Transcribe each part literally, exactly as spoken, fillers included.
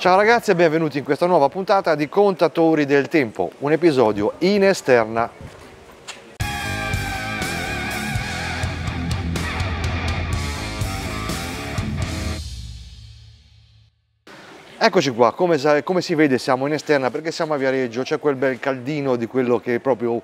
Ciao ragazzi e benvenuti in questa nuova puntata di Contatori del Tempo, un episodio in esterna. Eccoci qua, come, come si vede siamo in esterna perché siamo a Viareggio, c'è quel bel caldino di quello che proprio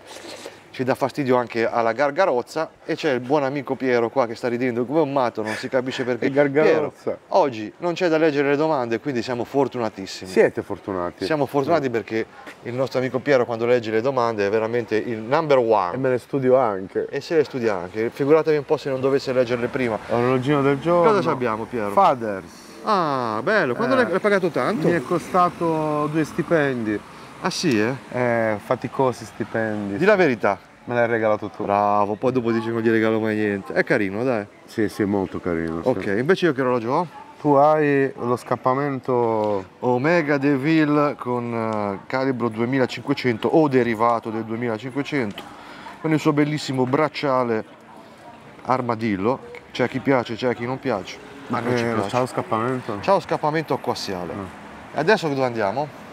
ci dà fastidio anche alla Gargarozza e c'è il buon amico Piero qua che sta ridendo come un matto, non si capisce perché. Piero, oggi non c'è da leggere le domande, quindi siamo fortunatissimi. Siete fortunati. Siamo fortunati perché il nostro amico Piero quando legge le domande è veramente il number one. E me le studio anche. E se le studia anche, figuratevi un po' se non dovesse leggerle prima. Orologino del giorno. Cosa abbiamo Piero? Fathers. Ah, bello, quando eh, l'hai pagato tanto? Mi è costato due stipendi. Ah sì, eh? Eh, faticosi stipendi. Di la verità. Me l'hai regalato tu. Bravo, poi dopo dici che non gli regalo mai niente. È carino, dai. Sì, sì, è molto carino. Ok, sì. Invece io che orologio ho? Tu hai lo scappamento Omega Deville con calibro duemilacinquecento o derivato del duemilacinquecento con il suo bellissimo bracciale armadillo. C'è chi piace, c'è chi non piace. Ma non eh, ci piace. Ciao scappamento. Ciao scappamento acquassiale. Eh. E adesso dove andiamo?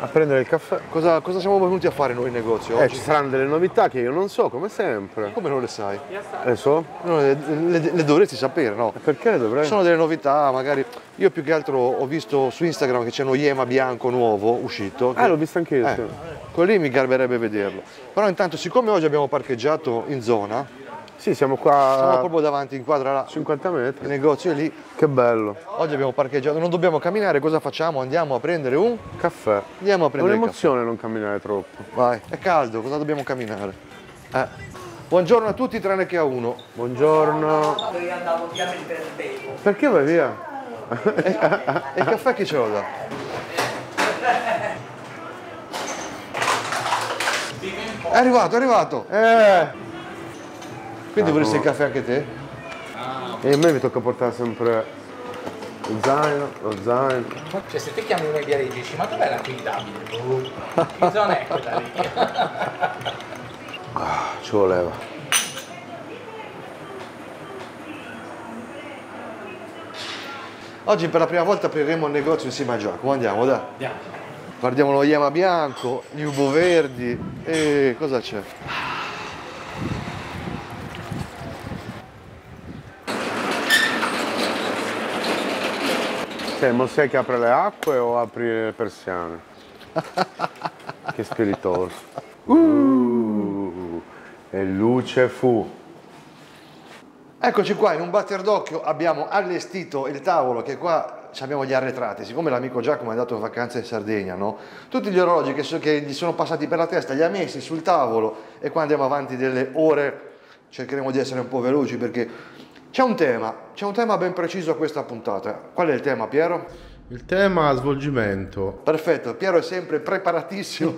A prendere il caffè. Cosa, cosa siamo venuti a fare noi in negozio? Eh, oggi? Ci saranno delle novità che io non so, come sempre. Come non le sai? Le so? No, le, le, le dovresti sapere, no? Perché le dovrei? Sono delle novità, magari. Io più che altro ho visto su Instagram che c'è uno Yema Bianco nuovo uscito. Che... Ah, l'ho visto anche io. Eh, sì. Quello lì mi garberebbe vederlo. Però intanto, siccome oggi abbiamo parcheggiato in zona. Sì, siamo qua. Siamo proprio davanti, inquadra là. cinquanta metri. Il negozio è lì. Che bello. Oggi abbiamo parcheggiato, non dobbiamo camminare, cosa facciamo? Andiamo a prendere un caffè. Andiamo a prendere un caffè. È un'emozione non camminare troppo. Vai, è caldo, cosa dobbiamo camminare? Eh. Buongiorno a tutti, tranne che a uno. Buongiorno. Perché vai via? E il caffè chi ce lo dà? È arrivato, è arrivato. Eh. Quindi ah, vorresti no. Il caffè anche te? Ah. E a me mi tocca portare sempre lo zaino, lo zaino. Cioè se te chiami uno ai Viareggio dici ma dov'è la guidabile? Che zona è quella lì? Ah, ci voleva. Oggi per la prima volta apriremo il negozio insieme a Giacomo, andiamo dai. Andiamo. Guardiamo lo Yema Bianco, gli Ubo Verdi e cosa c'è? Ma sei che apre le acque o apri le persiane? Che spiritoso. Uh, e luce fu. Eccoci qua, in un batter d'occhio abbiamo allestito il tavolo che qua abbiamo gli arretrati. Siccome l'amico Giacomo è andato in vacanza in Sardegna, no? Tutti gli orologi che, so, che gli sono passati per la testa li ha messi sul tavolo e qua andiamo avanti delle ore. Cercheremo di essere un po' veloci perché... C'è un tema, c'è un tema ben preciso a questa puntata. Qual è il tema, Piero? Il tema è svolgimento. Perfetto, Piero è sempre preparatissimo.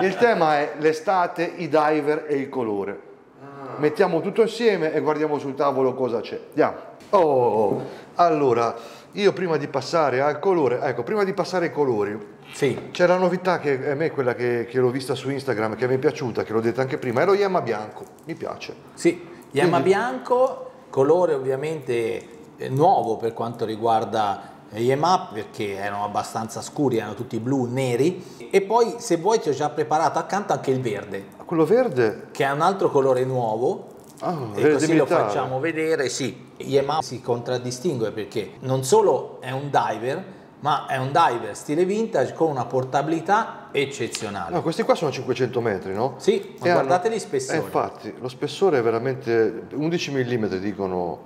Il tema è l'estate, i diver e il colore. Ah. Mettiamo tutto insieme e guardiamo sul tavolo cosa c'è. Andiamo. Oh, allora, io prima di passare al colore, ecco, prima di passare ai colori, sì. C'è la novità che a me è quella che, che l'ho vista su Instagram, che mi è piaciuta, che l'ho detta anche prima, è lo Yema Bianco, mi piace. Sì, Yema Quindi... Bianco... Colore ovviamente nuovo per quanto riguarda gli E M A P perché erano abbastanza scuri, erano tutti blu, neri e poi se vuoi ti ho già preparato accanto anche il verde. Quello verde? Che è un altro colore nuovo oh, e così lo facciamo vedere, sì. Gli E M A P si contraddistingue perché non solo è un diver ma è un diver stile vintage con una portabilità eccezionale. No, questi qua sono cinquecento metri, no? Sì, ma guardate hanno... gli spessori. Eh, infatti, lo spessore è veramente undici millimetri, dicono.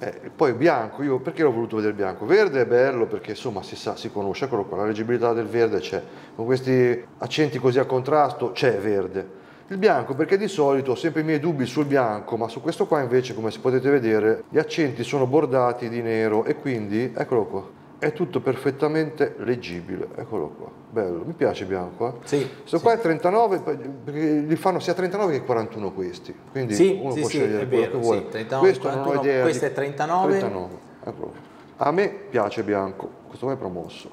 Eh, poi bianco, io perché l'ho voluto vedere bianco? Verde è bello perché insomma si sa, si conosce, eccolo qua, la leggibilità del verde c'è. Con questi accenti così a contrasto c'è verde. Il bianco perché di solito ho sempre i miei dubbi sul bianco, ma su questo qua invece, come si potete vedere, gli accenti sono bordati di nero e quindi, eccolo qua. È tutto perfettamente leggibile, eccolo qua, bello, mi piace bianco. Eh? Sì. Questo sì. Qua è trentanove, perché li fanno sia trentanove che quarantuno questi, quindi sì, uno sì, può sì, scegliere quello vero, che vuole. Sì, trentanove, questo quarantuno, non ho idea. Questo è trentanove. trentanove. Eccolo. A me piace bianco, questo qua è promosso.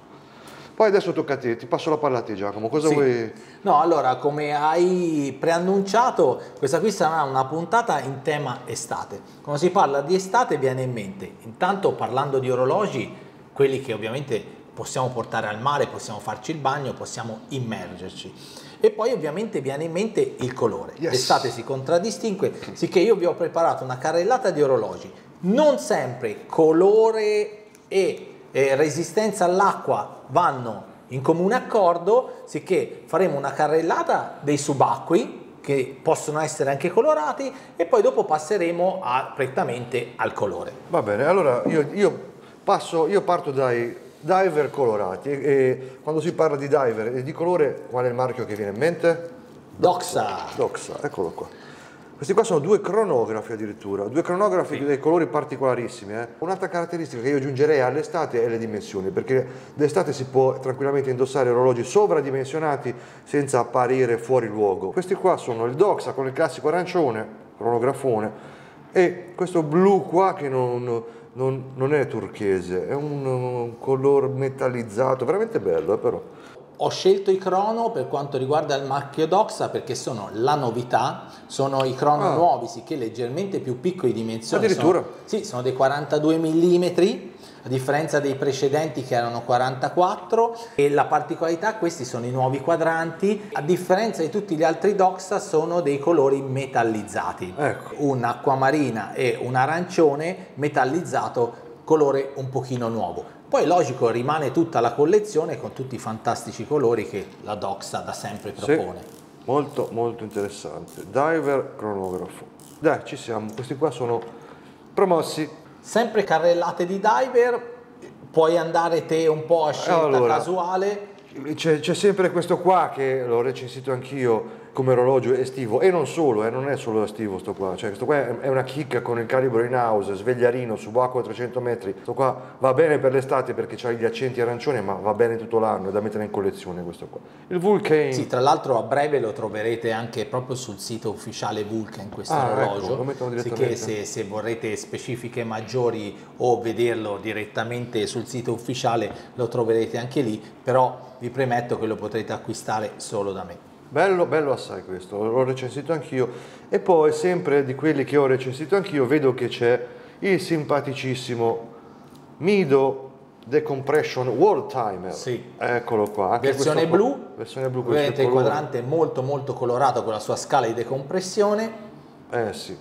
Poi adesso tocca a te, ti passo la palla a te Giacomo, cosa sì. Vuoi? No, allora come hai preannunciato, questa qui sarà una puntata in tema estate. Quando si parla di estate viene in mente, intanto parlando di orologi, quelli che ovviamente possiamo portare al mare, possiamo farci il bagno, possiamo immergerci. E poi ovviamente viene in mente il colore. Yes. L'estate si contraddistingue, sicché io vi ho preparato una carrellata di orologi. Non sempre colore e eh, resistenza all'acqua vanno in comune accordo, sicché faremo una carrellata dei subacquei, che possono essere anche colorati, e poi dopo passeremo a, prettamente al colore. Va bene, allora io, io, passo, io parto dai diver colorati. E, e quando si parla di diver e di colore, qual è il marchio che viene in mente? Doxa. Doxa, eccolo qua. Questi qua sono due cronografi addirittura, due cronografi sì. dei colori particolarissimi. Eh. Un'altra caratteristica che io aggiungerei all'estate è le dimensioni, perché d'estate si può tranquillamente indossare orologi sovradimensionati senza apparire fuori luogo. Questi qua sono il Doxa con il classico arancione, cronografone, e questo blu qua che non, non, non è turchese, è un, un color metallizzato, veramente bello eh, però. Ho scelto i crono per quanto riguarda il marchio Doxa perché sono la novità, sono i crono ah. nuovi, sicché leggermente più piccoli di dimensioni. Addirittura? Sono, sì, sono dei quarantadue millimetri, a differenza dei precedenti che erano quarantaquattro, e la particolarità, questi sono i nuovi quadranti, a differenza di tutti gli altri Doxa sono dei colori metallizzati. Ecco. Un acquamarina e un arancione metallizzato, colore un pochino nuovo. Poi logico rimane tutta la collezione con tutti i fantastici colori che la Doxa da sempre propone. Sì, molto molto interessante. Diver cronografo. Dai, ci siamo, questi qua sono promossi. Sempre carrellate di diver, puoi andare te un po' a scelta allora, casuale. C'è sempre questo qua che l'ho recensito anch'io come orologio estivo, e non solo, eh, non è solo estivo sto qua, cioè questo qua è una chicca con il calibro in house, svegliarino, subacqueo trecento metri, questo qua va bene per l'estate perché ha gli accenti arancioni, ma va bene tutto l'anno, è da mettere in collezione questo qua. Il Vulcan. Sì, tra l'altro a breve lo troverete anche proprio sul sito ufficiale Vulcan questo ah, orologio, ecco, lo mettono direttamente. Se, se vorrete specifiche maggiori o vederlo direttamente sul sito ufficiale lo troverete anche lì, però vi premetto che lo potrete acquistare solo da me. Bello, bello assai questo, l'ho recensito anch'io. E poi sempre di quelli che ho recensito anch'io vedo che c'è il simpaticissimo Mido Decompression World Timer. Sì. Eccolo qua. Anche versione blu. Qua, versione blu. Vedete il quadrante molto molto colorato con la sua scala di decompressione. Eh sì.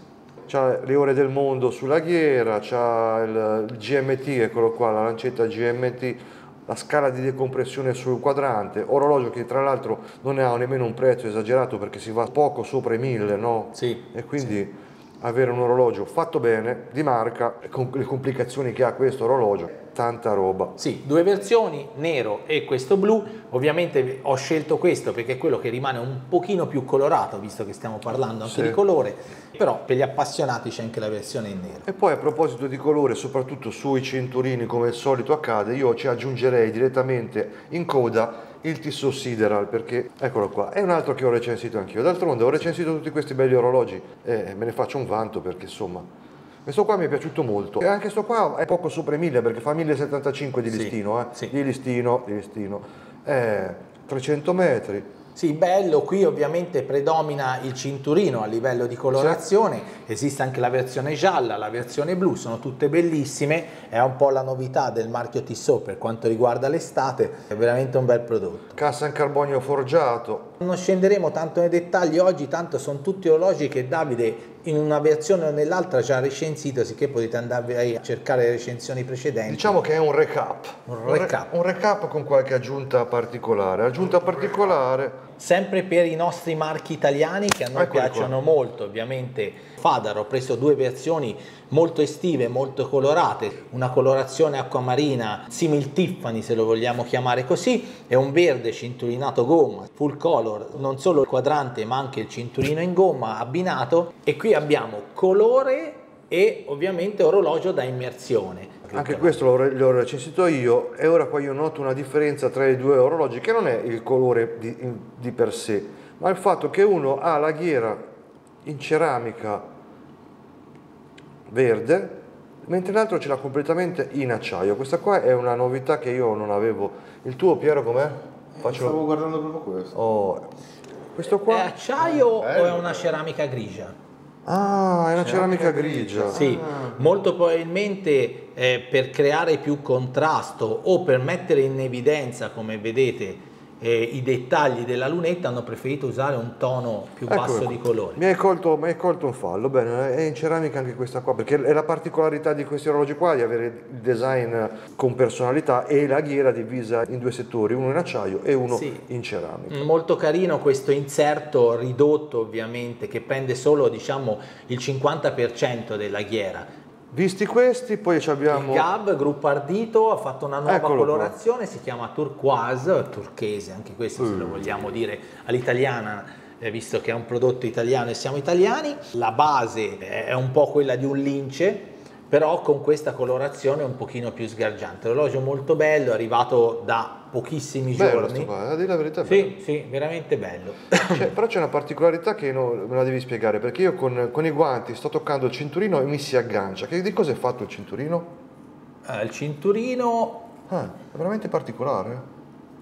C'ha le ore del mondo sulla ghiera, c'ha il, il G M T, eccolo qua, la lancetta G M T. La scala di decompressione sul quadrante, orologio che tra l'altro non ha nemmeno un prezzo esagerato perché si va poco sopra i mille, no? Sì. E quindi sì. avere un orologio fatto bene, di marca, con le complicazioni che ha questo orologio, tanta roba. Sì, due versioni, nero e questo blu. Ovviamente ho scelto questo perché è quello che rimane un pochino più colorato, visto che stiamo parlando anche sì. di colore, però per gli appassionati c'è anche la versione in nero. E poi a proposito di colore, soprattutto sui cinturini come al solito accade, io ci aggiungerei direttamente in coda il Tissot Sideral, perché eccolo qua, è un altro che ho recensito anch'io. D'altronde ho recensito tutti questi belli orologi e me ne faccio un vanto perché insomma... Questo qua mi è piaciuto molto, e anche questo qua è poco sopra i mille perché fa mille e settantacinque di listino, eh? Sì. Di listino, di listino, eh, trecento metri. Sì, bello, qui ovviamente predomina il cinturino a livello di colorazione, sì. esiste anche la versione gialla, la versione blu, sono tutte bellissime, è un po' la novità del marchio Tissot per quanto riguarda l'estate, è veramente un bel prodotto. Cassa in carbonio forgiato. Non scenderemo tanto nei dettagli oggi, tanto sono tutti orologi che Davide in una versione o nell'altra ci ha recensito, sicché potete andare a cercare le recensioni precedenti. Diciamo che è un recap, un recap, un recap con qualche aggiunta particolare, aggiunta particolare. Sempre per i nostri marchi italiani che a noi Eccoli piacciono qua. molto, ovviamente Fadar, ho preso due versioni molto estive, molto colorate, una colorazione acquamarina simil Tiffany se lo vogliamo chiamare così, e un verde cinturinato gomma, full color, non solo il quadrante ma anche il cinturino in gomma abbinato, e qui abbiamo colore e ovviamente orologio da immersione. Anche questo l'ho recensito io, e ora qua io noto una differenza tra i due orologi che non è il colore di, di per sé, ma il fatto che uno ha la ghiera in ceramica verde mentre l'altro ce l'ha completamente in acciaio. Questa qua è una novità che io non avevo. Il tuo Piero com'è? Faccio... Stavo guardando proprio questo. Oh, questo qua? È acciaio eh, o è una ceramica grigia? Ah, è una ceramica grigia. Sì, ah. molto probabilmente eh, per creare più contrasto o per mettere in evidenza, come vedete, eh, i dettagli della lunetta, hanno preferito usare un tono più ecco, basso ecco. di colore. Mi hai colto, mi hai colto un fallo, bene, è in ceramica anche questa qua, perché è la particolarità di questi orologi qua, di avere il design con personalità e la ghiera divisa in due settori, uno in acciaio e uno sì. in ceramica. Molto carino questo inserto ridotto, ovviamente, che prende solo, diciamo, il cinquanta per cento della ghiera. Visti questi, poi abbiamo il Gab, Gruppo Ardito, ha fatto una nuova Eccolo colorazione, qua. si chiama Turquoise, turchese, anche questo mm. se lo vogliamo dire all'italiana, visto che è un prodotto italiano e siamo italiani. La base è un po' quella di un lince, però con questa colorazione un pochino più sgargiante. L'orologio molto bello, è arrivato da pochissimi bello giorni. Bello, a dire la verità, bello. Sì, sì, veramente bello. Cioè, però c'è una particolarità che non, me la devi spiegare, perché io con, con i guanti sto toccando il cinturino e mi si aggancia. Che, di cosa è fatto il cinturino? Eh, il cinturino... Ah, è veramente particolare.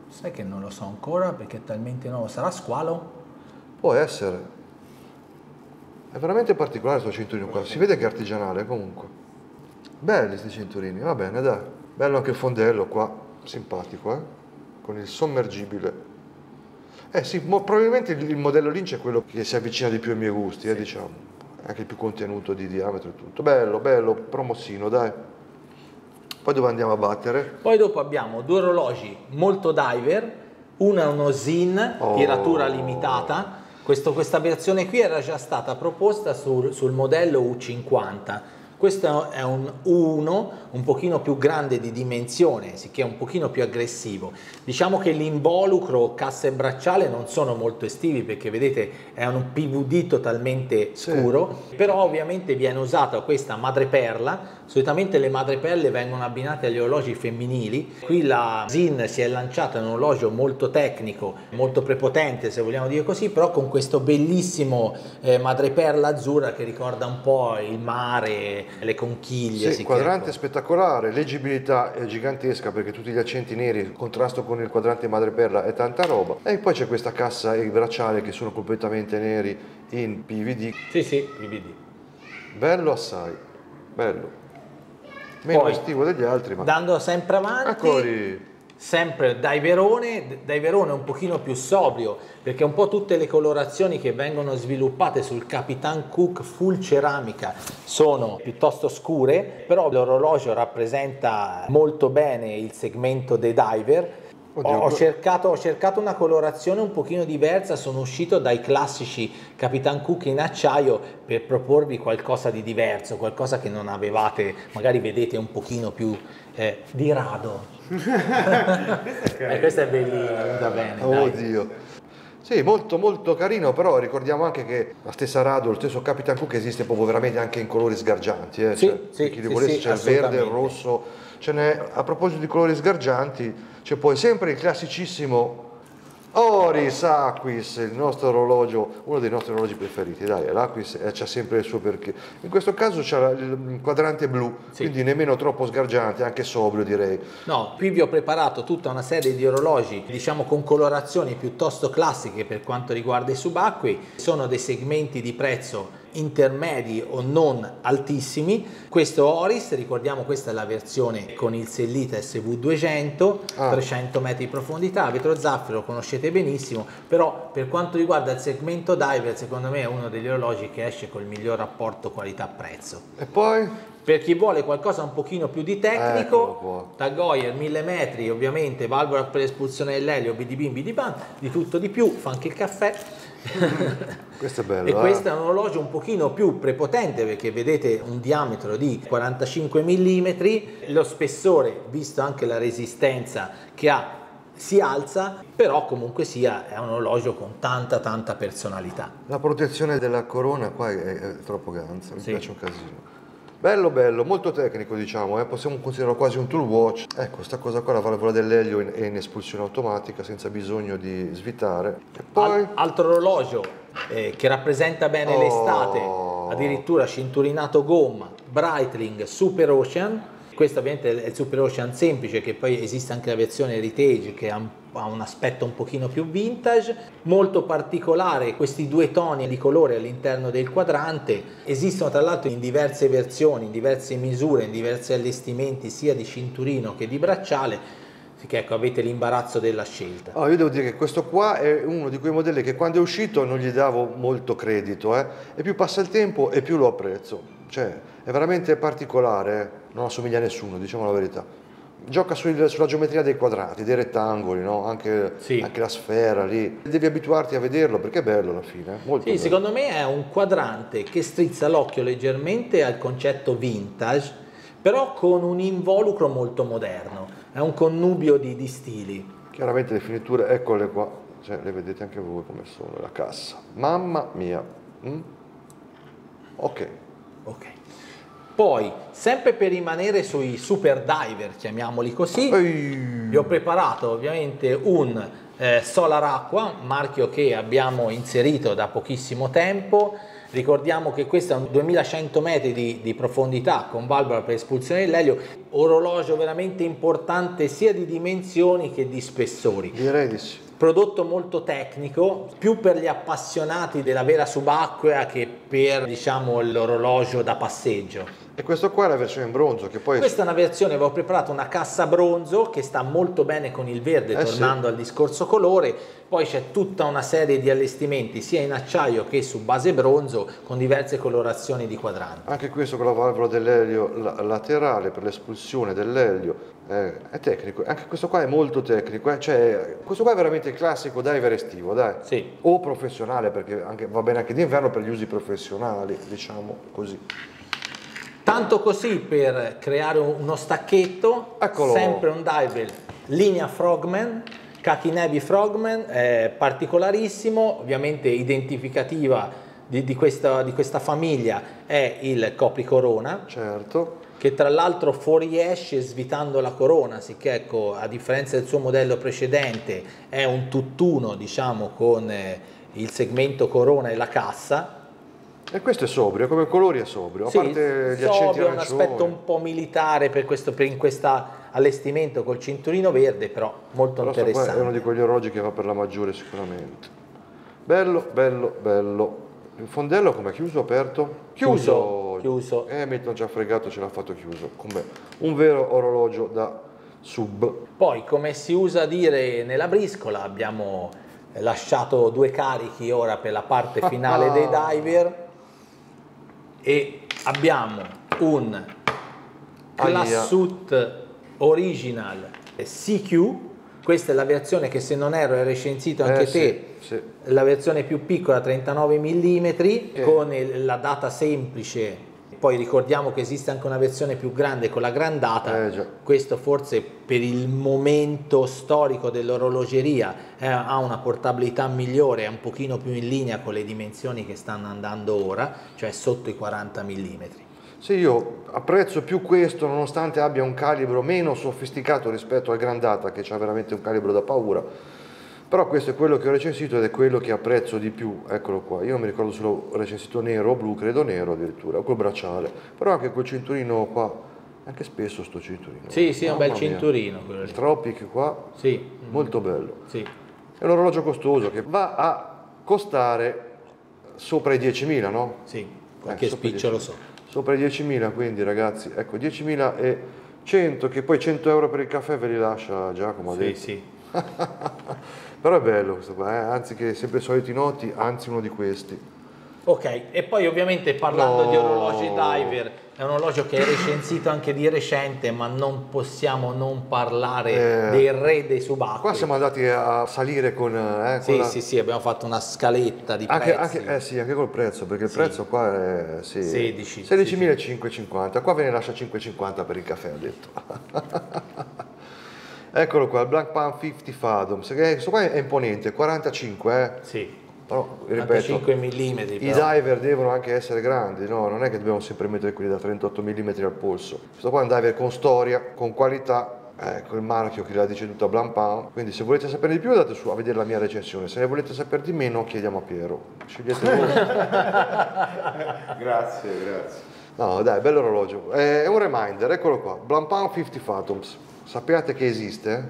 Sai che non lo so ancora, perché è talmente nuovo. Sarà squalo? Può essere. È veramente particolare questo cinturino qua, si vede che è artigianale comunque. Belli questi cinturini, va bene dai. Bello anche il fondello qua, simpatico eh? Con il sommergibile. Eh sì, probabilmente il, il modello Lince è quello che si avvicina di più ai miei gusti, sì. eh, diciamo. Anche il più contenuto di diametro e tutto. Bello, bello, promossino dai. Poi dove andiamo a battere? Poi dopo abbiamo due orologi molto diver, una è uno Zin, oh. tiratura limitata. Questo, questa versione qui era già stata proposta sul, sul modello U cinquanta. Questo è un U uno un pochino più grande di dimensione, sicché è un pochino più aggressivo. Diciamo che l'involucro, cassa e bracciale non sono molto estivi, perché vedete è un P V D totalmente scuro, sì. però ovviamente viene usata questa madreperla. Solitamente le madreperle vengono abbinate agli orologi femminili. Qui la Zin si è lanciata in un orologio molto tecnico, molto prepotente se vogliamo dire così, però con questo bellissimo eh, madreperla azzurra che ricorda un po' il mare, le conchiglie. Sì, si quadrante chiama. Spettacolare, leggibilità è gigantesca perché tutti gli accenti neri, il contrasto con il quadrante madreperla è tanta roba. E poi c'è questa cassa e il bracciale che sono completamente neri in P V D. Sì, sì, P V D. Bello assai, bello. Meno estivo degli altri, ma... Dando sempre avanti... Eccoli. Sempre dai Verone, dai Verone un pochino più sobrio, perché un po' tutte le colorazioni che vengono sviluppate sul Capitan Cook full ceramica sono piuttosto scure, però l'orologio rappresenta molto bene il segmento dei diver. Oddio, ho, cercato, ho cercato una colorazione un pochino diversa, sono uscito dai classici Capitan Cook in acciaio per proporvi qualcosa di diverso, qualcosa che non avevate, magari vedete un pochino più eh, di Rado. E eh, questo è bellino, va bene. Oddio. Dai. Sì, molto molto carino, però ricordiamo anche che la stessa Rado, lo stesso Capitan Cook esiste proprio veramente anche in colori sgargianti. Eh. Sì, cioè, sì, per chi li sì, volesse sì, c'è il verde, il rosso, ce n'è. A proposito di colori sgargianti, c'è poi sempre il classicissimo Oris Aquis, il nostro orologio, uno dei nostri orologi preferiti, dai, l'Aquis c'ha sempre il suo perché. In questo caso c'ha il quadrante blu, sì. quindi nemmeno troppo sgargiante, anche sobrio direi. No, qui vi ho preparato tutta una serie di orologi, diciamo con colorazioni piuttosto classiche per quanto riguarda i subacquei, sono dei segmenti di prezzo intermedi o non altissimi. Questo Oris, ricordiamo, questa è la versione con il sellita S V duecento, ah. trecento metri di profondità, vetro zaffiro, lo conoscete benissimo, però per quanto riguarda il segmento diver secondo me è uno degli orologi che esce col miglior rapporto qualità-prezzo. E poi? Per chi vuole qualcosa un pochino più di tecnico, Tag Heuer mille metri, ovviamente valvola per l'espulsione dell'elio, bidibim, bidibam, di tutto di più, fa anche il caffè. Questo è bello, e eh? Questo è un orologio un pochino più prepotente, perché vedete un diametro di quarantacinque millimetri, lo spessore, visto anche la resistenza che ha, si alza, però comunque sia è un orologio con tanta tanta personalità. La protezione della corona qua è, è troppo ganza, mi sì. piace un casino. Bello bello, molto tecnico diciamo, eh? Possiamo considerarlo quasi un tool watch. Ecco, sta cosa qua, la valvola dell'elio è in, in espulsione automatica senza bisogno di svitare. E poi... Al, altro orologio eh, che rappresenta bene oh. l'estate, addirittura cinturinato gomma, Breitling Super Ocean. Questo ovviamente è il Super Ocean semplice, che poi esiste anche la versione Heritage che ha un ha un aspetto un pochino più vintage, molto particolare questi due toni di colore all'interno del quadrante. Esistono tra l'altro in diverse versioni, in diverse misure, in diversi allestimenti sia di cinturino che di bracciale, che ecco, avete l'imbarazzo della scelta. Oh, io devo dire che questo qua è uno di quei modelli che quando è uscito non gli davo molto credito, eh? E più passa il tempo e più lo apprezzo, cioè è veramente particolare, eh? Non assomiglia a nessuno, diciamo la verità. Gioca sul, sulla geometria dei quadrati, dei rettangoli, no? Anche, sì, anche la sfera lì. Devi abituarti a vederlo perché è bello alla fine. Molto sì, bello. Secondo me è un quadrante che strizza l'occhio leggermente al concetto vintage, però con un involucro molto moderno. È un connubio di, di stili. Chiaramente le finiture, eccole qua, cioè, le vedete anche voi come sono, la cassa. Mamma mia. Mm? Ok. Ok. Poi, sempre per rimanere sui super diver, chiamiamoli così, Ehi. vi ho preparato ovviamente un eh, Solar Aqua, marchio che abbiamo inserito da pochissimo tempo. Ricordiamo che questo è un duemilacento metri di, di profondità con valvola per espulsione dell'elio, orologio veramente importante sia di dimensioni che di spessori. Direi di sì. Prodotto molto tecnico, più per gli appassionati della vela subacquea che per, diciamo, l'orologio da passeggio. E questo qua è la versione in bronzo che poi... Questa è una versione, avevo preparato una cassa bronzo che sta molto bene con il verde, eh tornando sì. al discorso colore. Poi c'è tutta una serie di allestimenti sia in acciaio che su base bronzo con diverse colorazioni di quadranti. Anche questo con la valvola dell'elio laterale per l'espulsione dell'elio. Eh, è tecnico, anche questo qua è molto tecnico, eh? Cioè, questo qua è veramente il classico diver estivo, dai, sì. o professionale, perché anche, va bene anche d'inverno per gli usi professionali, diciamo così. Tanto così per creare uno stacchetto, Eccolo. sempre un diver linea Frogman, Catinevi Frogman, eh, particolarissimo, ovviamente identificativa di, di, questa, di questa famiglia è il copricorona. Certo. Che tra l'altro fuoriesce svitando la corona, sicché ecco, a differenza del suo modello precedente è un tutt'uno, diciamo, con eh, il segmento corona e la cassa. E questo è sobrio, come colori è sobrio, sì, a parte gli accenti arancioni. È un aspetto un po' militare per questo, per in questa allestimento col cinturino verde, però molto però interessante. È uno di quegli orologi che va per la maggiore sicuramente. Bello, bello, bello. Il fondello com'è? Chiuso o aperto? Chiuso! Chiuso! Eh, mi non ci ha fregato, ce l'ha fatto chiuso. Com'è? Un vero orologio da sub. Poi, come si usa dire nella briscola, abbiamo lasciato due carichi ora per la parte finale dei diver e abbiamo un class suit Original C Q. Questa è la versione che, se non erro, hai recensito anche eh, te, sì, sì. la versione più piccola, trentanove millimetri, eh. con il, la data semplice. Poi ricordiamo che esiste anche una versione più grande con la grandata, eh, questo forse per il momento storico dell'orologeria eh, ha una portabilità migliore, è un pochino più in linea con le dimensioni che stanno andando ora, cioè sotto i quaranta millimetri. Sì, io apprezzo più questo nonostante abbia un calibro meno sofisticato rispetto al Grandata, che c'ha veramente un calibro da paura, però questo è quello che ho recensito ed è quello che apprezzo di più, eccolo qua. Io non mi ricordo se l'ho recensito nero o blu, credo nero addirittura, col bracciale, però anche quel cinturino qua, anche spesso sto cinturino. Sì, sì, è un bel cinturino quello lì. Il Tropic qua, sì. molto bello. Sì. È un orologio costoso che va a costare sopra i diecimila, no? Sì, qualche eh, spicciolo sopra. Sopra i diecimila, quindi ragazzi, ecco, diecimila e cento, che poi cento euro per il caffè ve li lascia Giacomo. Sì, sì. Però è bello questo qua, eh? Anziché sempre i soliti noti, anzi uno di questi. Ok, e poi ovviamente parlando no. di orologi diver, è un orologio che hai recensito anche di recente, ma non possiamo non parlare eh, dei re dei subacquei. Qua siamo andati a salire con... Eh, sì, con la... sì, sì, abbiamo fatto una scaletta di anche, prezzi. Anche, eh sì, anche col prezzo, perché il sì. prezzo qua è... Sì, sedicimila cinquecentocinquanta, sì, sì. Qua ve ne lascia cinquecentocinquanta per il caffè, ha detto. Eccolo qua, il Blancpain cinquanta Fathoms, questo qua è imponente, quarantacinque, eh? Sì. Però, ripeto, quarantacinque millimetri, i però. diver devono anche essere grandi, no? Non è che dobbiamo sempre mettere quelli da trentotto millimetri al polso. Questo qua è un diver con storia, con qualità, ecco il marchio che la dice tutta, Blancpain. Quindi se volete sapere di più andate su a vedere la mia recensione, se ne volete sapere di meno chiediamo a Piero. Scegliete voi. Grazie, grazie. No, dai, bello orologio. È un reminder, eccolo qua, Blancpain cinquanta Fathoms. Sappiate che esiste?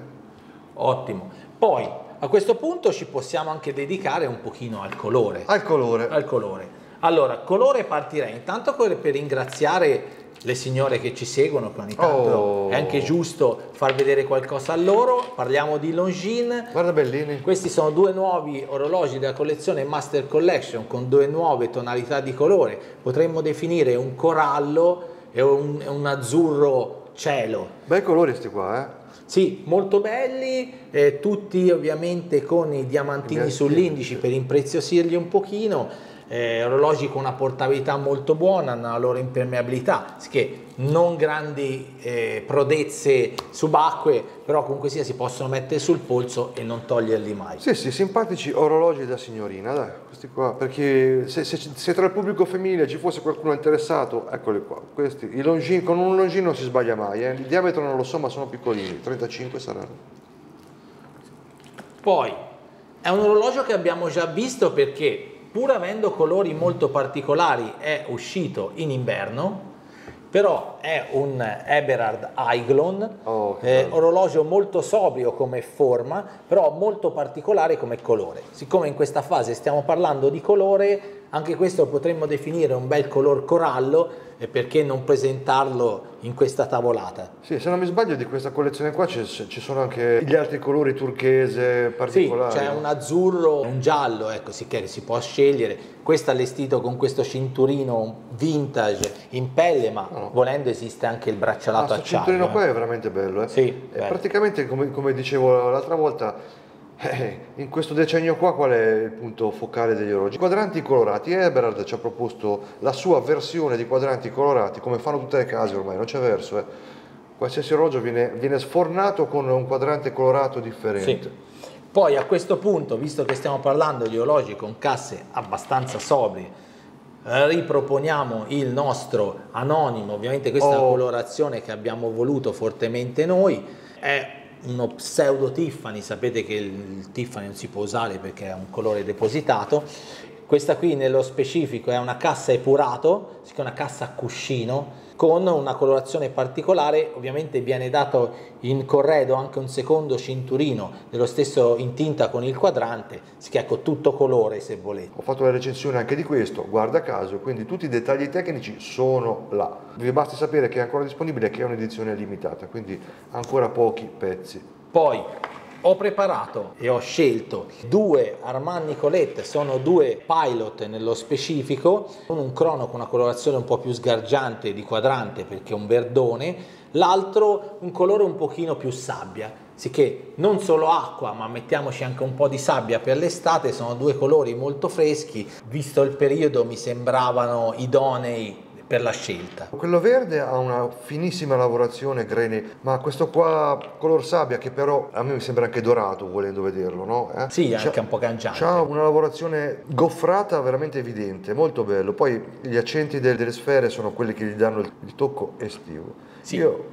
Ottimo. Poi, a questo punto ci possiamo anche dedicare un pochino al colore. Al colore. Al colore. Allora, colore partirei intanto per ringraziare le signore che ci seguono, che ogni tanto oh. è anche giusto far vedere qualcosa a loro. Parliamo di Longines. Guarda bellini. Questi sono due nuovi orologi della collezione Master Collection con due nuove tonalità di colore. Potremmo definire un corallo e un, un azzurro cielo. Bei colori questi qua, eh? Sì, molto belli, eh, tutti ovviamente con i diamantini sull'indice per impreziosirli un pochino. Eh, orologi con una portabilità molto buona, hanno la loro impermeabilità, che non grandi eh, prodezze subacquee, però comunque sia si possono mettere sul polso e non toglierli mai. Sì, sì, simpatici orologi da signorina, dai, questi qua, perché se, se, se tra il pubblico femminile ci fosse qualcuno interessato, eccoli qua, questi, i Longines, con un Longines non si sbaglia mai, eh. Il diametro non lo so, ma sono piccolini, trentacinque saranno. Poi, è un orologio che abbiamo già visto perché pur avendo colori molto particolari è uscito in inverno, però è un Eberhard Aiglon, oh, eh, orologio molto sobrio come forma, però molto particolare come colore. Siccome in questa fase stiamo parlando di colore, anche questo potremmo definire un bel color corallo, e perché non presentarlo in questa tavolata? Sì, se non mi sbaglio di questa collezione qua ci sono anche gli altri colori turchese particolari. Sì, c'è un azzurro, un giallo, ecco, sì, che si può scegliere. Questo allestito con questo cinturino vintage in pelle, ma no, volendo esiste anche il braccialato ah, acciaio. Il cinturino eh. qua è veramente bello, eh? Sì, è bello. Praticamente, come, come dicevo l'altra volta, Eh, in questo decennio qua qual è il punto focale degli orologi? Quadranti colorati. Eberhard ci ha proposto la sua versione di quadranti colorati, come fanno tutte le case ormai, non c'è verso. Eh. Qualsiasi orologio viene, viene sfornato con un quadrante colorato differente. Sì. Poi a questo punto, visto che stiamo parlando di orologi con casse abbastanza sobrie, riproponiamo il nostro anonimo. Ovviamente questa oh. è la colorazione che abbiamo voluto fortemente noi. È uno pseudo Tiffany, sapete che il Tiffany non si può usare perché è un colore depositato. Questa qui nello specifico è una cassa epurato, è una cassa a cuscino con una colorazione particolare. Ovviamente viene dato in corredo anche un secondo cinturino dello stesso in tinta con il quadrante, che ecco, tutto colore se volete. Ho fatto la recensione anche di questo, guarda caso, quindi tutti i dettagli tecnici sono là. Vi basta sapere che è ancora disponibile e che è un'edizione limitata, quindi ancora pochi pezzi. Poi ho preparato e ho scelto due Armand Nicolet, sono due Pilot nello specifico, un crono con una colorazione un po' più sgargiante di quadrante perché è un verdone, l'altro un colore un pochino più sabbia, sicché non solo acqua ma mettiamoci anche un po' di sabbia per l'estate, sono due colori molto freschi, visto il periodo mi sembravano idonei per la scelta. Quello verde ha una finissima lavorazione grene, ma questo qua color sabbia, che però a me mi sembra anche dorato volendo vederlo, no? Eh? Sì, è anche un po' cangiante. Ha una lavorazione goffrata veramente evidente, molto bello. Poi gli accenti delle sfere sono quelli che gli danno il tocco estivo. Sì. Io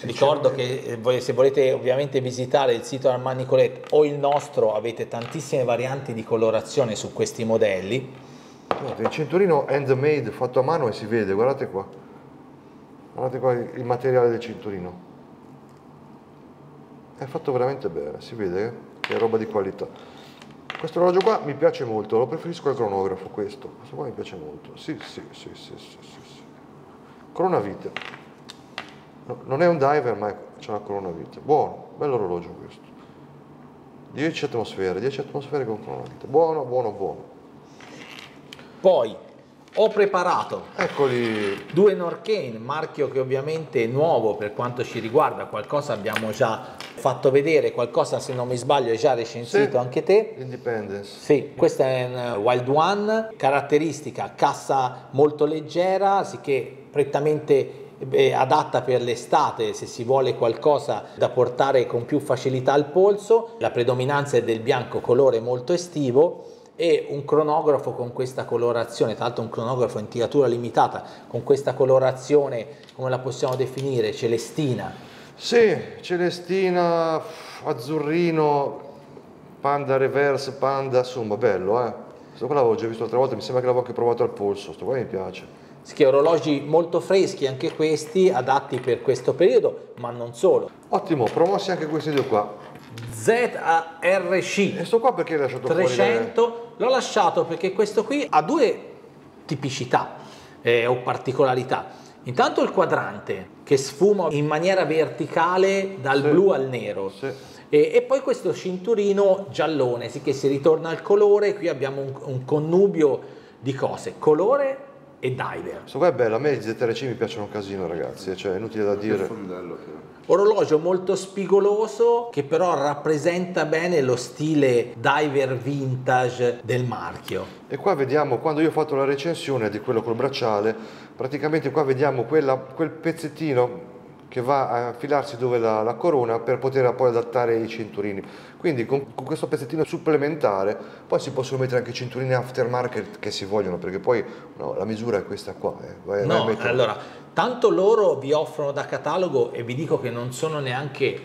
ricordo che se volete ovviamente visitare il sito Armand Nicolet o il nostro, avete tantissime varianti di colorazione su questi modelli. Il cinturino handmade, fatto a mano, e si vede, guardate qua, guardate qua il materiale del cinturino, è fatto veramente bene, si vede che è roba di qualità. Questo orologio qua mi piace molto, lo preferisco al cronografo, questo, questo qua mi piace molto, sì sì sì sì sì, sì, sì. Coronavite, no, non è un diver ma c'è una coronavite, buono, bello orologio questo, dieci atmosfere, dieci atmosfere con coronavite, buono buono buono. Poi ho preparato Eccoli. due Norcane, marchio che ovviamente è nuovo per quanto ci riguarda, qualcosa abbiamo già fatto vedere, qualcosa se non mi sbaglio hai già recensito sì. anche te. Independence. Sì, questa è un Wild One, caratteristica cassa molto leggera, sicché prettamente adatta per l'estate se si vuole qualcosa da portare con più facilità al polso, la predominanza è del bianco, colore molto estivo, e un cronografo con questa colorazione, tra l'altro un cronografo in tiratura limitata con questa colorazione, come la possiamo definire, celestina? Sì, celestina, azzurrino, panda reverse, panda, insomma bello eh. Questo qua l'avevo già visto l'altra volta, mi sembra che l'avevo anche provato al polso, questo qua mi piace. Orologi molto freschi anche questi, adatti per questo periodo, ma non solo. Ottimo, promossi anche questi due qua. Z R C. E sto qua perché l'ho lasciato trecento, fuori? L'ho lasciato perché questo qui ha due tipicità eh, o particolarità. Intanto il quadrante che sfuma in maniera verticale dal sì. blu al nero. Sì. E, e poi questo cinturino giallone, sì, che si ritorna al colore. Qui abbiamo un, un connubio di cose, colore e diver. Questo qua è bello, a me i Z R C mi piacciono un casino, ragazzi, cioè è inutile da dire. Orologio molto spigoloso che però rappresenta bene lo stile diver vintage del marchio. E qua vediamo, quando io ho fatto la recensione di quello col bracciale, praticamente qua vediamo quella, quel pezzettino che va a infilarsi dove la, la corona, per poter poi adattare i cinturini. Quindi con, con questo pezzettino supplementare poi si possono mettere anche i cinturini aftermarket che si vogliono, perché poi no, la misura è questa qua. Eh. Vai, no, vai allora, tanto loro vi offrono da catalogo, e vi dico che non sono neanche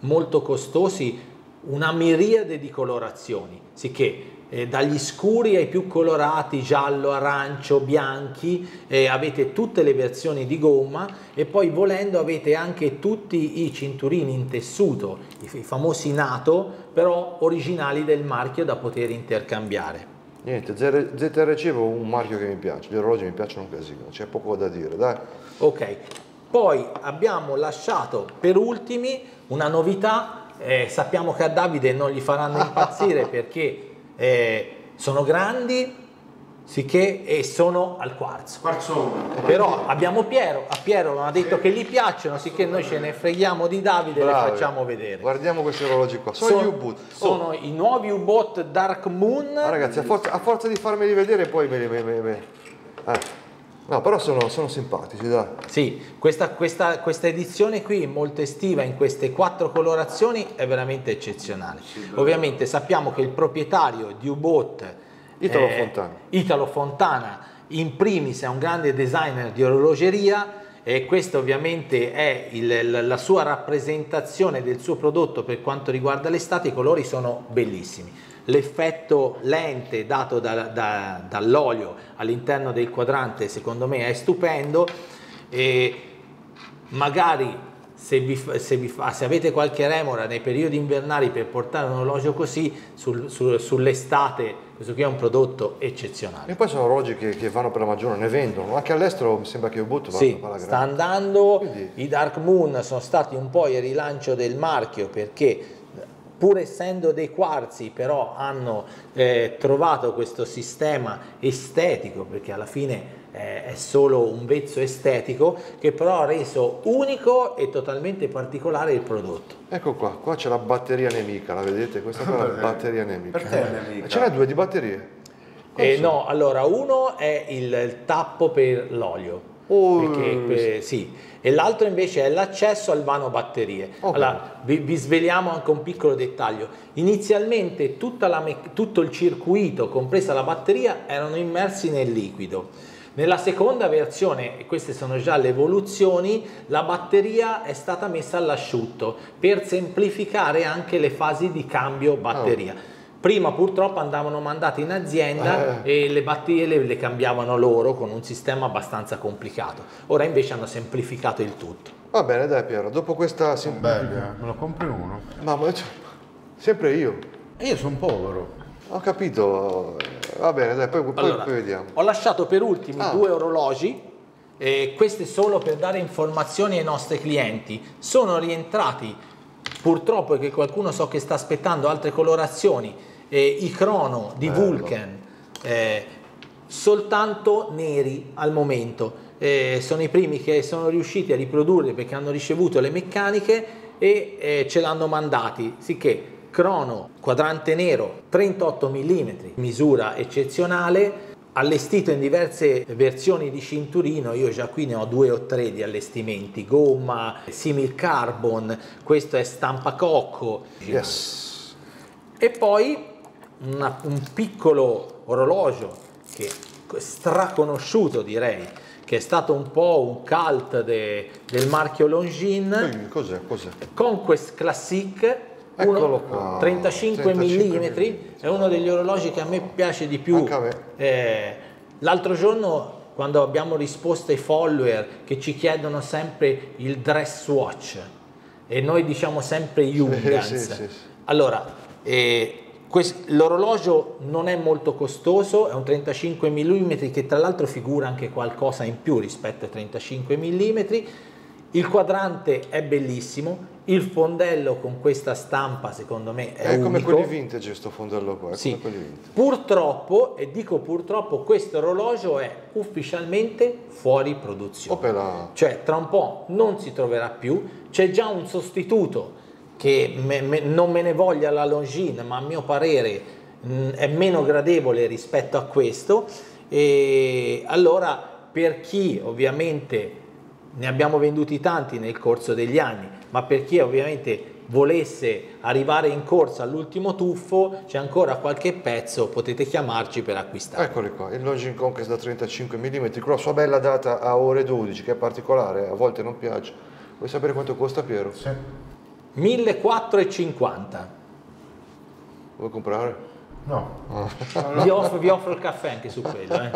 molto costosi, una miriade di colorazioni, sicché eh, dagli scuri ai più colorati, giallo, arancio, bianchi, eh, avete tutte le versioni di gomma, e poi volendo avete anche tutti i cinturini in tessuto, i, i famosi NATO, però originali del marchio, da poter intercambiare. Niente, Z R C è un marchio che mi piace, gli orologi mi piacciono un casino, c'è poco da dire, dai. Ok, poi abbiamo lasciato per ultimi una novità. Eh, sappiamo che a Davide non gli faranno impazzire perché eh, sono grandi, sicché, e sono al quarzo. Quarzone. Però abbiamo Piero, a Piero non ha detto che gli piacciono, sicché noi ce ne freghiamo di Davide e le facciamo vedere. Guardiamo questi orologi qua, sono, sono gli U-Boot. Sono oh. i nuovi U-Boot Dark Moon. Ah, ragazzi, a forza, a forza di farmeli vedere poi me li... Me, me, me. Ah. No, però sono, sono simpatici, dai. Sì, questa, questa, questa edizione qui molto estiva in queste quattro colorazioni è veramente eccezionale. Sì, ovviamente sappiamo che il proprietario di U-Boot, Italo, eh, Fontana. Italo Fontana, in primis è un grande designer di orologeria, e questa ovviamente è il, la sua rappresentazione del suo prodotto per quanto riguarda l'estate. I colori sono bellissimi. L'effetto lente dato da, da, dall'olio all'interno del quadrante secondo me è stupendo, e magari se, vi, se, vi, se avete qualche remora nei periodi invernali per portare un orologio così sul, sul, sull'estate, questo qui è un prodotto eccezionale. E poi sono orologi che, che vanno per la maggiore, ne vendono anche all'estero, mi sembra che U-Boot vada, sì, vada sta andando. Quindi... i Dark Moon sono stati un po' il rilancio del marchio, perché pur essendo dei quarzi però hanno eh, trovato questo sistema estetico, perché alla fine eh, è solo un vezzo estetico, che però ha reso unico e totalmente particolare il prodotto. Ecco qua, qua c'è la batteria nemica, la vedete? Questa qua è la batteria nemica. Perché? Ce n'è due di batterie? Eh, no, allora uno è il, il tappo per l'olio. Oh, perché, eh, sì. E l'altro invece è l'accesso al vano batterie. Okay. Allora, vi, vi sveliamo anche un piccolo dettaglio. Inizialmente tutta la tutto il circuito, compresa la batteria, erano immersi nel liquido. Nella seconda versione, e queste sono già le evoluzioni, la batteria è stata messa all'asciutto per semplificare anche le fasi di cambio batteria. Oh. Prima purtroppo andavano mandati in azienda eh. e le batterie le, le cambiavano loro con un sistema abbastanza complicato. Ora invece hanno semplificato il tutto. Va bene, dai Piero, dopo questa... Sem... Bella, me lo compri uno. Ma, ma... sempre io. E io sono povero. Ho capito. Va bene, dai, poi, allora, poi vediamo. Ho lasciato per ultimi ah. due orologi, e queste solo per dare informazioni ai nostri clienti. Sono rientrati, purtroppo, che qualcuno so che sta aspettando altre colorazioni, Eh, i crono di Bello. Vulcan, eh, soltanto neri al momento, eh, sono i primi che sono riusciti a riprodurli perché hanno ricevuto le meccaniche e eh, ce l'hanno mandati, sicché crono quadrante nero trentotto millimetri, misura eccezionale, allestito in diverse versioni di cinturino. Io già qui ne ho due o tre di allestimenti, gomma, simil carbon, questo è stampa cocco. Yes. E poi Una, un piccolo orologio che straconosciuto, direi che è stato un po' un cult de, del marchio Longines. Cos'è? Cos'è? Conquest Classique, eccolo qua, trentacinque millimetri, è uno degli orologi che a me piace di più. L'altro giorno quando abbiamo risposto ai follower che ci chiedono sempre il dress watch e noi diciamo sempre Jungans. Sì, sì, sì. Allora, eh, l'orologio non è molto costoso, è un trentacinque millimetri che tra l'altro figura anche qualcosa in più rispetto ai trentacinque millimetri. Il quadrante è bellissimo, il fondello con questa stampa secondo me è, è unico. Come quelli vintage questo fondello qua, è sì. Come quelli vintage. Purtroppo, e dico purtroppo, questo orologio è ufficialmente fuori produzione. Opera. Cioè tra un po' non si troverà più, c'è già un sostituto che me, me, non me ne voglia la Longines, ma a mio parere mh, è meno gradevole rispetto a questo. E allora per chi ovviamente... ne abbiamo venduti tanti nel corso degli anni, ma per chi ovviamente volesse arrivare in corsa all'ultimo tuffo, c'è ancora qualche pezzo, potete chiamarci per acquistare. Eccoli qua, il Longines Conquest da trentacinque millimetri, con la sua bella data a ore dodici, che è particolare, a volte non piace. Vuoi sapere quanto costa, Piero? Sì. millequattrocentocinquanta. Vuoi comprare? No, vi offro, vi offro il caffè anche su quello, eh.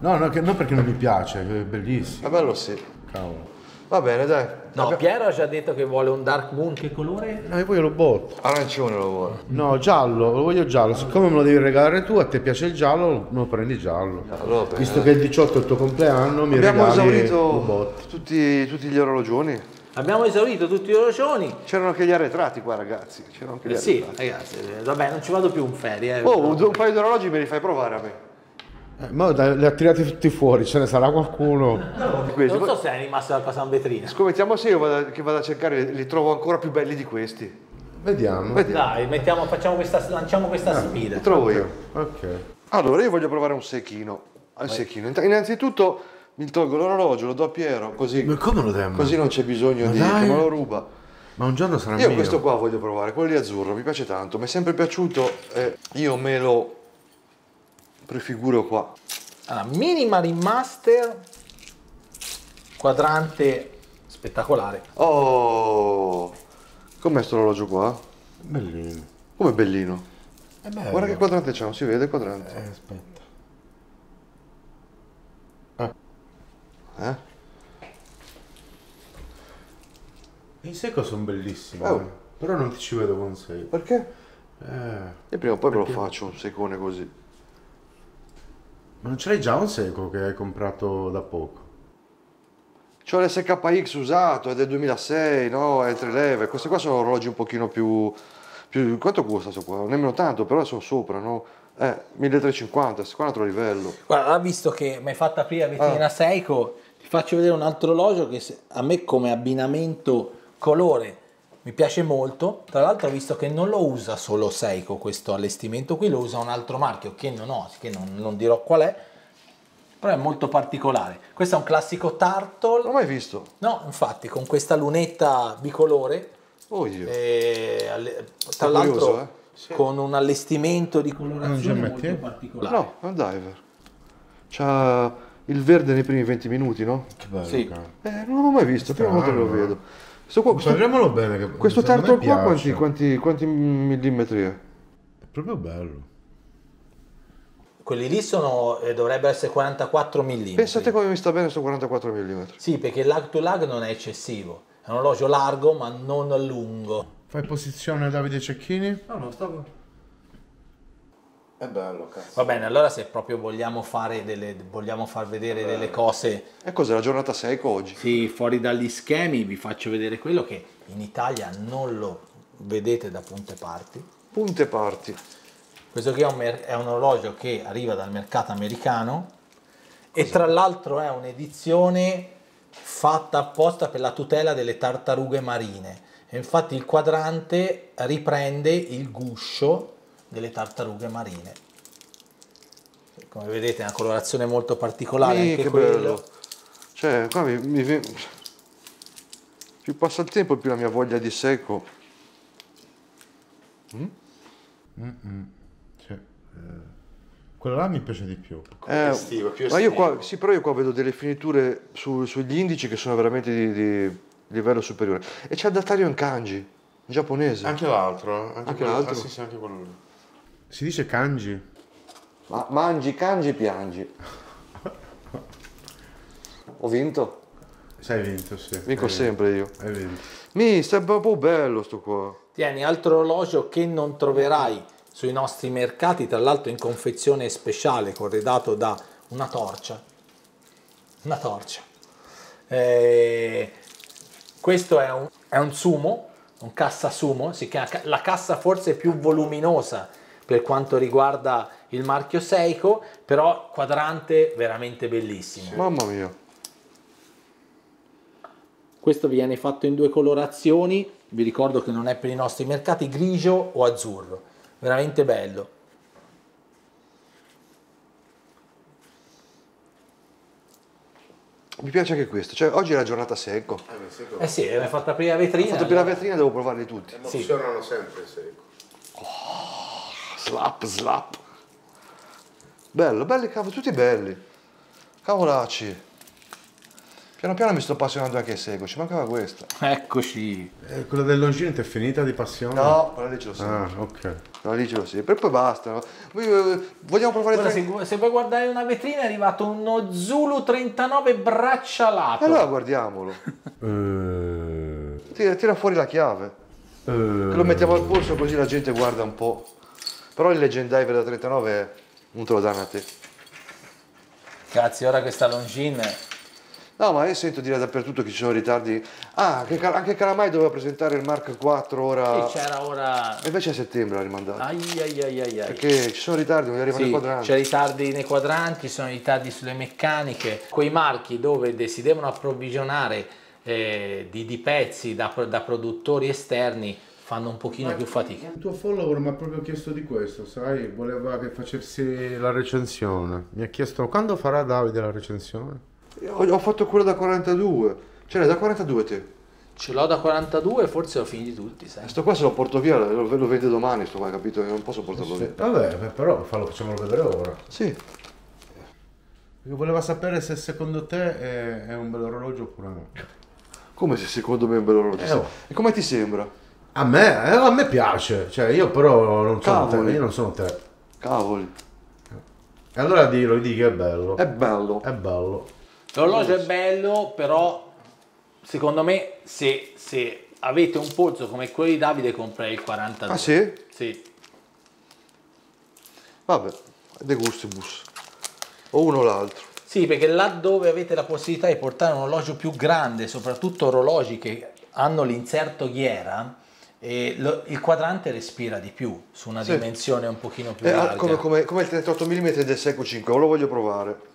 No, no, non perché non mi piace, è bellissimo. È bello, sì. Cavolo. Va bene, dai. No, abbiamo... Piero ha già detto che vuole un Dark Moon. Che colore? No, io voglio lo botto. Arancione lo vuole. No, giallo, lo voglio giallo. Siccome me lo devi regalare tu, a te piace il giallo, non prendi giallo. Allora, visto bene. Che il diciotto è il tuo compleanno, mi abbiamo regali lo botto. Tutti, tutti gli orologioni. Abbiamo esaurito tutti i orologioni. C'erano anche gli arretrati qua, ragazzi. C'erano anche gli eh sì, arretrati. Ragazzi, vabbè, non ci vado più in ferie. Eh, oh, un, un paio di orologi me li fai provare a me. Eh, ma dai, li ha tirati tutti fuori, ce ne sarà qualcuno. No, questi, non so se è rimasto dalla San Vetrina. Scommettiamo se io vado, che vado a cercare, li trovo ancora più belli di questi. Vediamo. Vediamo. Dai, mettiamo, facciamo questa, lanciamo questa ah, sfida. Li trovo okay. Io. Ok. Allora, io voglio provare un secchino. Un secchino. Innanzitutto... mi tolgo l'orologio, lo do a Piero, così, ma come lo temo? Così non c'è bisogno ma di dai. Che me lo ruba. Ma un giorno sarà io mio. Questo qua voglio provare, quello lì azzurro, mi piace tanto, mi è sempre piaciuto e io me lo prefiguro qua. Allora, Minima Ringmaster, quadrante spettacolare. Oh, com'è sto orologio qua? Bellino. Come bellino? È bello. Guarda che quadrante c'è, non si vede il quadrante. Eh, aspetta. Eh? In secco sono bellissimo, oh. eh. Però non ti ci vedo con secco. Perché? Eh, e prima o poi perché? Me lo faccio un secone così. Ma non ce l'hai già un secco che hai comprato da poco? C'ho l'S K X usato, è del duemilasei, no? È tre leve. Queste qua sono orologi un pochino più... più... Quanto costa questo qua? Nemmeno tanto, però sono sopra, no? Eh, milletrecentocinquanta, qua è un altro livello. Guarda, visto che mi hai fatto aprire la vetrina ah. Seiko, ti faccio vedere un altro orologio che a me come abbinamento colore mi piace molto. Tra l'altro, visto che non lo usa solo Seiko questo allestimento qui, lo usa un altro marchio che non ho, che non, non dirò qual è, però è molto particolare. Questo è un classico Turtle. Non l'ho mai visto. No, infatti, con questa lunetta bicolore. Oh, io. E, tra l'altro... Eh? Sì. Con un allestimento di colorazione molto che? particolare. No, è un diver. C'ha il verde nei primi venti minuti, no? Che bello. Sì. Eh, non l'ho mai visto, prima volta che lo vedo. Questo qua, questo, bene che questo tartaro qua quanti, quanti, quanti millimetri è? È proprio bello. Quelli lì sono, eh, dovrebbero essere quarantaquattro millimetri. Pensate come mi sta bene su quarantaquattro millimetri. Sì, perché l'ag to lag non è eccessivo. È un orologio largo ma non lungo. Fai posizione Davide Cecchini? No, non stavo... È bello, cazzo. Va bene, allora se proprio vogliamo fare delle... vogliamo far vedere delle cose... E cos'è la giornata Seiko oggi? Sì, fuori dagli schemi vi faccio vedere quello che in Italia non lo vedete da punte parti. Punte parti. Questo qui è un, è un orologio che arriva dal mercato americano. Cos'è? E tra l'altro è un'edizione fatta apposta per la tutela delle tartarughe marine. Infatti il quadrante riprende il guscio delle tartarughe marine. Come vedete è una colorazione molto particolare. Ehi, anche che quello. Bello. Cioè, qua mi, mi... più passa il tempo più la mia voglia di secco. Mm? Mm -mm. Cioè, eh... quello là mi piace di più. Eh, estivo, più estivo. Ma io qua, sì, però io qua vedo delle finiture su, sugli indici che sono veramente di... di... livello superiore. E c'è Datario in kanji, in giapponese. Anche l'altro, anche, anche l'altro. Ah, sì, sì, anche quello lì. Si dice kanji. Ma mangi, kanji, piangi. Ho vinto? Sei vinto, sì. Vinco sempre io. Hai vinto. Mi stai proprio bello sto qua. Tieni, altro orologio che non troverai sui nostri mercati, tra l'altro in confezione speciale, corredato da una torcia. Una torcia. Eh, questo è un, è un Sumo, un cassa Sumo, si chiama la cassa forse più voluminosa per quanto riguarda il marchio Seiko, però quadrante veramente bellissimo. Sì. Mamma mia. Questo viene fatto in due colorazioni, vi ricordo che non è per i nostri mercati, grigio o azzurro, veramente bello. Mi piace anche questo, cioè oggi è la giornata Seiko. Eh sì, mi hai fatto aprire la vetrina. Ho fatto aprire la vetrina, devo provarli tutti. Emozionano sempre Seiko. Oh, slap, slap. Bello, belli cavolo, tutti belli. Cavolacci. Piano piano mi sto appassionando anche a Seiko, ci mancava questa. Eccoci. Eh, quella del Longines è finita di passione? No, quella lì ce lo siamo. Ah, ok. Quella lì ce lo siamo. E poi basta. Vogliamo provare... Guarda, se, se vuoi guardare una vetrina è arrivato uno Zulu trentanove braccia lato. Allora guardiamolo. tira, tira fuori la chiave. Che lo mettiamo al polso così la gente guarda un po'. Però il Legendiver da trentanove è... non te lo danno a te. Cazzo, ora questa Longines... No, ma io sento dire dappertutto che ci sono ritardi. Ah, che anche Calamai doveva presentare il Mark quattro ora. Sì, c'era ora. E invece a settembre l'ha rimandato. Ai, ai, ai, ai, ai. Perché ci sono ritardi, non gli arrivano i sì, quadranti. C'è ritardi nei quadranti, ci sono ritardi sulle meccaniche. Quei marchi dove si devono approvvigionare eh, di, di pezzi da, da produttori esterni fanno un pochino ma più fatica. Il tuo follower mi ha proprio chiesto di questo, sai? Voleva che facessi la recensione. Mi ha chiesto quando farà Davide la recensione? Ho fatto quello da quarantadue, ce l'hai da quarantadue te? Ce l'ho da quarantadue, forse ho finiti tutti, sai? Sto qua se lo porto via, lo, lo vede domani, sto qua, capito? Non posso portarlo via. Vabbè, però facciamolo vedere ora. Sì. Voleva sapere se secondo te è, è un bel orologio oppure no. Come se secondo me è un bel orologio? Eh, oh. E come ti sembra? A me, eh, a me piace, cioè io però non sono te, io non sono te. Cavoli. E allora dillo, di che è bello. È bello. È bello. L'orologio è bello, però secondo me se, se avete un polso come quello di Davide comprerei il quarantadue. Ah sì? Sì. Vabbè, de gustibus. O uno o l'altro. Sì, perché laddove avete la possibilità di portare un orologio più grande, soprattutto orologi che hanno l'inserto ghiera, e lo, il quadrante respira di più su una sì. dimensione un pochino più eh, larga. Come, come, come il trentotto millimetri del Seiko cinque, lo voglio provare.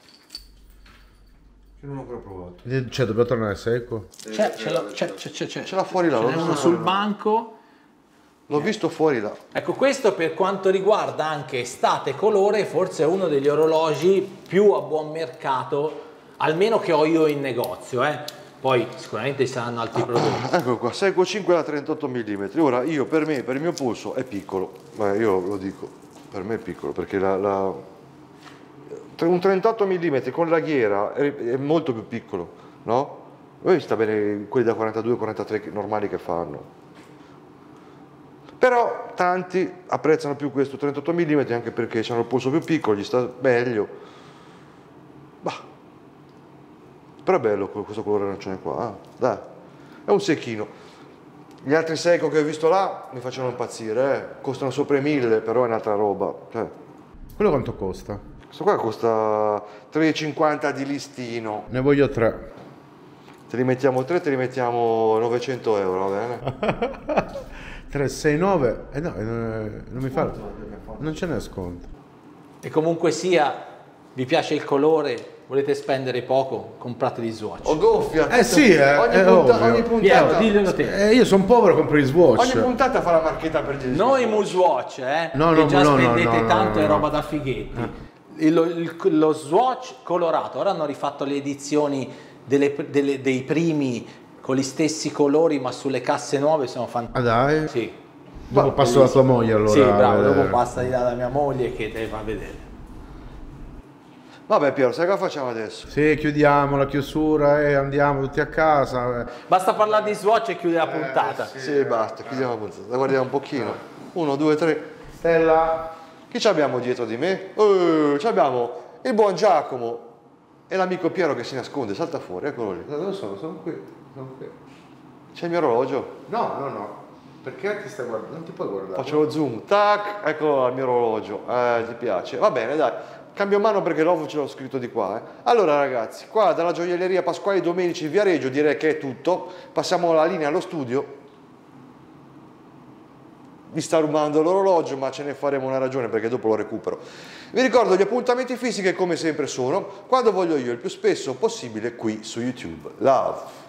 Che non ho ancora provato. Cioè, dobbiamo tornare Seiko? C'è, ce l'ha fuori là. Ce n'è uno sul banco. L'ho visto fuori là. Ecco, questo per quanto riguarda anche estate colore, forse è uno degli orologi più a buon mercato, almeno che ho io in negozio, eh. Poi sicuramente ci saranno altri prodotti. Ecco qua, Seiko cinque da trentotto millimetri. Ora, io per me, per il mio polso, è piccolo. Ma io lo dico, per me è piccolo, perché la... la... un trentotto millimetri con la ghiera è molto più piccolo, no? Poi sta bene quelli da quarantadue quarantatré normali che fanno. Però tanti apprezzano più questo trentotto millimetri anche perché hanno il polso più piccolo, gli sta meglio. Bah. Però è bello questo colore arancione qua, eh? Dai. È un secchino. Gli altri Seiko che ho visto là mi facevano impazzire, eh? Costano sopra i mille, però è un'altra roba. Cioè. Quello quanto costa? Questo qua costa tre e cinquanta di listino. Ne voglio tre. Te li mettiamo tre, te li mettiamo novecento euro, va bene? tre, sei, nove. Eh no, non mi fa. Non ce n'è sconto. E comunque sia, vi piace il colore, volete spendere poco, comprate gli Swatch. O gonfia. Eh sì, eh, ogni, è punta, ogni puntata. Piero, te. Eh, io sono povero, compro gli Swatch. Ogni puntata fa la marchetta per gli Swatch. Noi mu Swatch, eh? No, no, che già no, spendete no, tanto no, no, è roba da fighetti. Eh. Lo, il, lo Swatch colorato, ora hanno rifatto le edizioni delle, delle, dei primi con gli stessi colori ma sulle casse nuove, sono fantastiche. Ah dai? Sì. Dopo passo da tua moglie allora. Sì, bravo, dopo passa di là da mia moglie che te va a vedere. Vabbè Piero, sai cosa facciamo adesso? Sì, chiudiamo la chiusura e andiamo tutti a casa. Basta parlare di Swatch e chiudere la puntata. Eh, sì, sì, basta, chiudiamo la puntata. La guardiamo un pochino. Uno, due, tre. Stella. Chi ci abbiamo dietro di me? Uh, ci abbiamo il buon Giacomo E l'amico Piero che si nasconde, salta fuori, eccolo lì. Dove sono? Sono qui, sono qui. C'è il mio orologio? No, no, no. Perché ti stai guardando? Non ti puoi guardare. Faccio lo zoom, tac, eccolo il mio orologio. Eh, ti piace? Va bene, dai. Cambio mano perché l'ovo ce l'ho scritto di qua. Eh. Allora ragazzi, qua dalla gioielleria Pasquale Domenici Viareggio direi che è tutto. Passiamo la linea allo studio. Mi sta rubando l'orologio, ma ce ne faremo una ragione perché dopo lo recupero. Vi ricordo gli appuntamenti fisici che come sempre sono quando voglio io, il più spesso possibile qui su YouTube. Love!